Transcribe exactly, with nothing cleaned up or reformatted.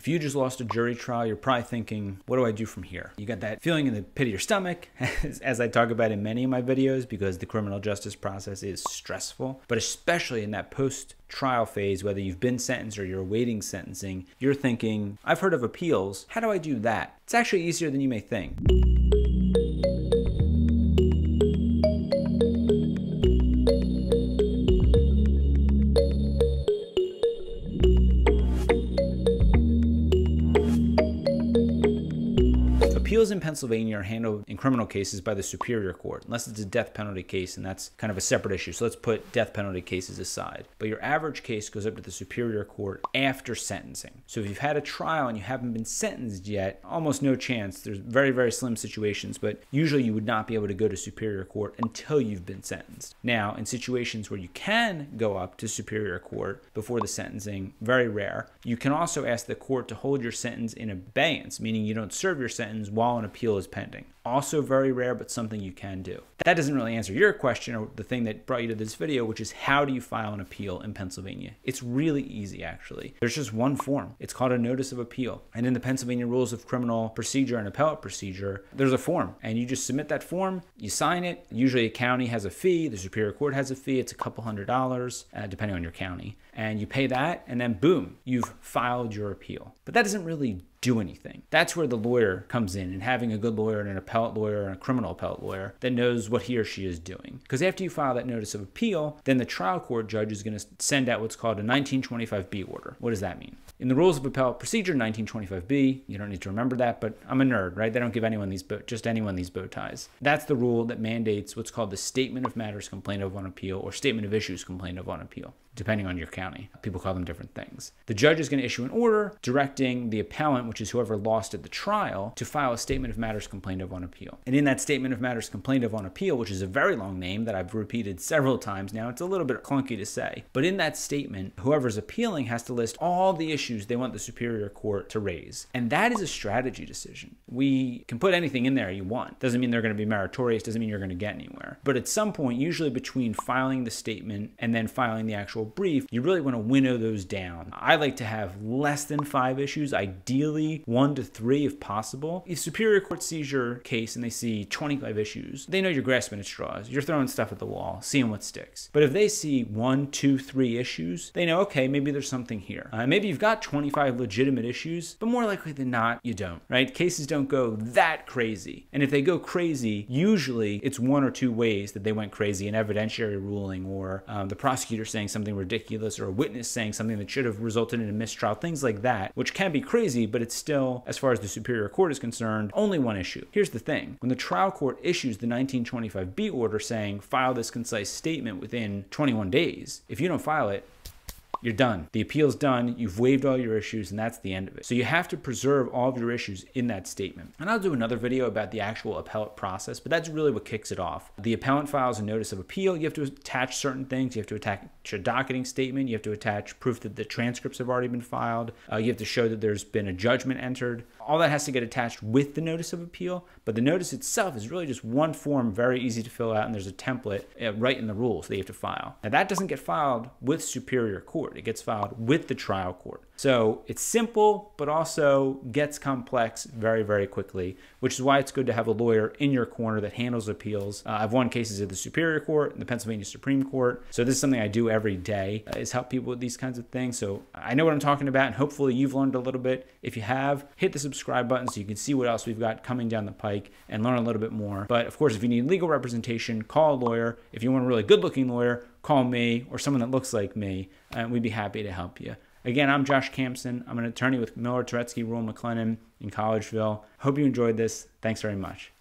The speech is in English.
If you just lost a jury trial, you're probably thinking, what do I do from here? You got that feeling in the pit of your stomach, as, as I talk about in many of my videos, because the criminal justice process is stressful, but especially in that post-trial phase, whether you've been sentenced or you're awaiting sentencing, you're thinking, I've heard of appeals, how do I do that? It's actually easier than you may think. Appeals in Pennsylvania are handled in criminal cases by the Superior Court, unless it's a death penalty case, and that's kind of a separate issue. So let's put death penalty cases aside. But your average case goes up to the Superior Court after sentencing. So if you've had a trial and you haven't been sentenced yet, almost no chance. There's very, very slim situations, but usually you would not be able to go to Superior Court until you've been sentenced. Now, in situations where you can go up to Superior Court before the sentencing, very rare. You can also ask the court to hold your sentence in abeyance, meaning you don't serve your sentence while an appeal is pending. Also very rare, but something you can do. That doesn't really answer your question or the thing that brought you to this video, which is how do you file an appeal in Pennsylvania? It's really easy, actually. There's just one form. It's called a notice of appeal. And in the Pennsylvania Rules of Criminal Procedure and Appellate Procedure, there's a form. And you just submit that form, you sign it. Usually a county has a fee, the Superior Court has a fee. It's a couple hundred dollars, uh, depending on your county. And you pay that, and then boom, you've filed your appeal. But that doesn't really do anything. That's where the lawyer comes in, and having a good lawyer and an appellate lawyer and a criminal appellate lawyer that knows what he or she is doing. Because after you file that notice of appeal, then the trial court judge is going to send out what's called a nineteen twenty-five B order. What does that mean? In the Rules of Appellate Procedure, nineteen twenty-five B, you don't need to remember that, but I'm a nerd, right? They don't give anyone these, just anyone these bow ties. That's the rule that mandates what's called the Statement of Matters Complained of on Appeal, or Statement of Issues Complained of on Appeal, depending on your county. People call them different things. The judge is going to issue an order directing the appellant, which is whoever lost at the trial, to file a statement of matters complained of on appeal. And in that statement of matters complained of on appeal, which is a very long name that I've repeated several times now, it's a little bit clunky to say, but in that statement, whoever's appealing has to list all the issues they want the Superior Court to raise. And that is a strategy decision. We can put anything in there you want. Doesn't mean they're going to be meritorious, doesn't mean you're going to get anywhere. But at some point, usually between filing the statement and then filing the actual brief, you really want to winnow those down. I like to have less than five issues, ideally one to three if possible. If Superior Court sees your case and they see twenty-five issues, they know you're grasping at straws. You're throwing stuff at the wall, seeing what sticks. But if they see one, two, three issues, they know, okay, maybe there's something here. Uh, maybe you've got twenty-five legitimate issues, but more likely than not, you don't, right? Cases don't go that crazy. And if they go crazy, usually it's one or two ways that they went crazy, an evidentiary ruling or um, the prosecutor saying something ridiculous, or a witness saying something that should have resulted in a mistrial, things like that, which can be crazy, but it's still, as far as the Superior Court is concerned, only one issue. Here's the thing. When the trial court issues the nineteen twenty-five B order saying, file this concise statement within twenty-one days, if you don't file it, you're done. The appeal's done. You've waived all your issues, and that's the end of it. So you have to preserve all of your issues in that statement. And I'll do another video about the actual appellate process, but that's really what kicks it off. The appellant files a notice of appeal. You have to attach certain things. You have to attach a docketing statement. You have to attach proof that the transcripts have already been filed. Uh, you have to show that there's been a judgment entered. All that has to get attached with the notice of appeal, but the notice itself is really just one form, very easy to fill out, and there's a template uh, right in the rules that you have to file. Now, that doesn't get filed with Superior Court. It gets filed with the trial court. So it's simple, but also gets complex very, very quickly, which is why it's good to have a lawyer in your corner that handles appeals. Uh, I've won cases at the Superior Court and the Pennsylvania Supreme Court. So this is something I do every day, uh, is help people with these kinds of things. So I know what I'm talking about, and hopefully you've learned a little bit. If you have, hit the subscribe button so you can see what else we've got coming down the pike and learn a little bit more. But of course, if you need legal representation, call a lawyer. If you want a really good-looking lawyer, call me or someone that looks like me, and we'd be happy to help you. Again, I'm Josh Camson. I'm an attorney with Miller, Turetsky, Rule and McLennan in Collegeville. Hope you enjoyed this. Thanks very much.